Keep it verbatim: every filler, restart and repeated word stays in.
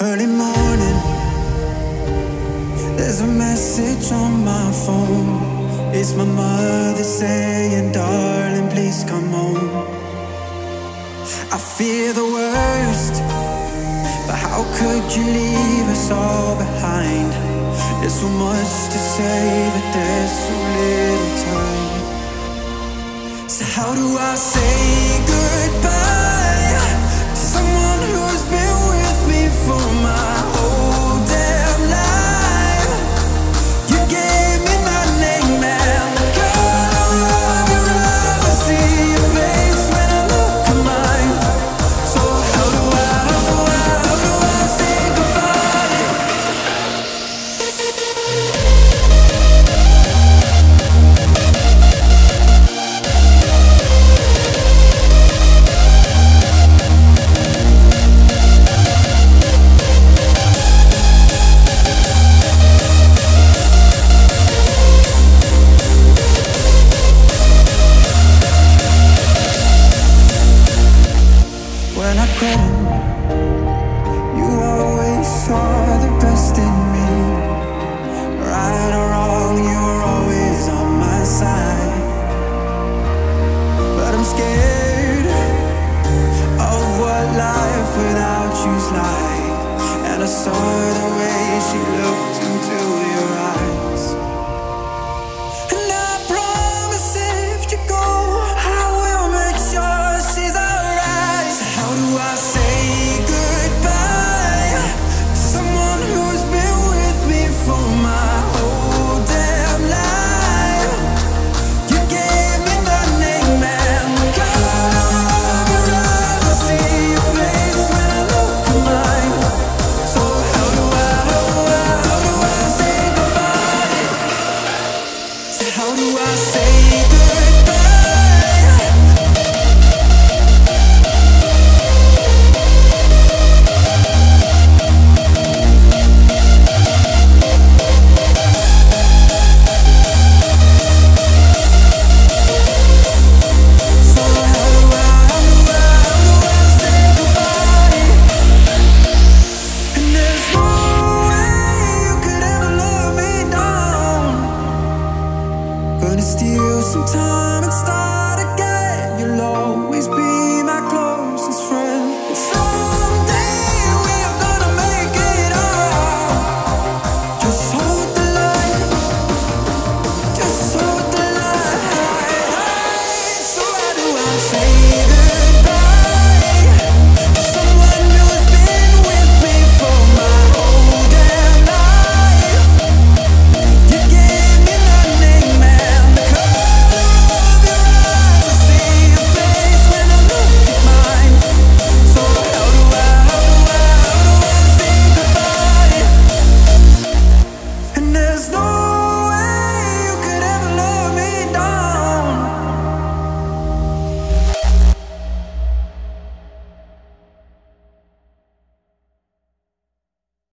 Early morning, there's a message on my phone. It's my mother saying, darling, please come home. I fear the worst, but how could you leave us all behind? There's so much to say, but there's so little time. So how do I say goodbye to someone who's been with me for my whole damn life? You gave me my name and the color of your eyes. I see your face when I look at mine. So how do I, how do I, how do I say goodbye? When I come